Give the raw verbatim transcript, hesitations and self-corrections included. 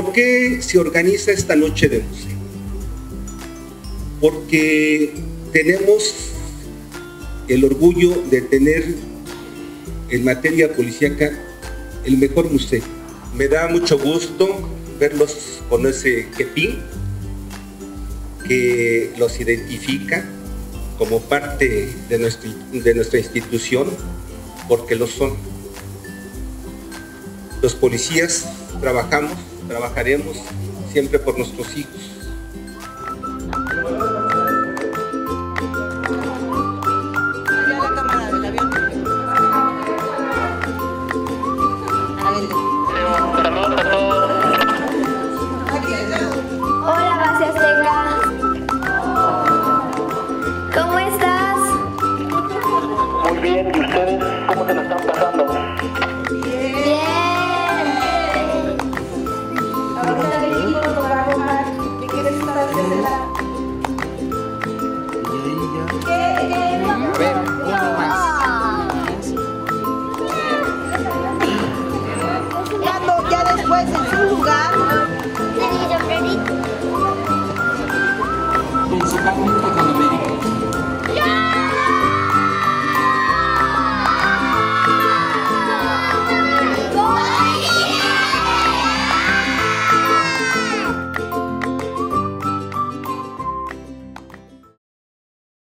¿Por qué se organiza esta noche de música? Porque tenemos el orgullo de tener en materia policíaca el mejor museo. Me da mucho gusto verlos con ese kepí que los identifica como parte de nuestra, de nuestra institución, porque lo son. Los policías trabajamos, trabajaremos siempre por nuestros hijos.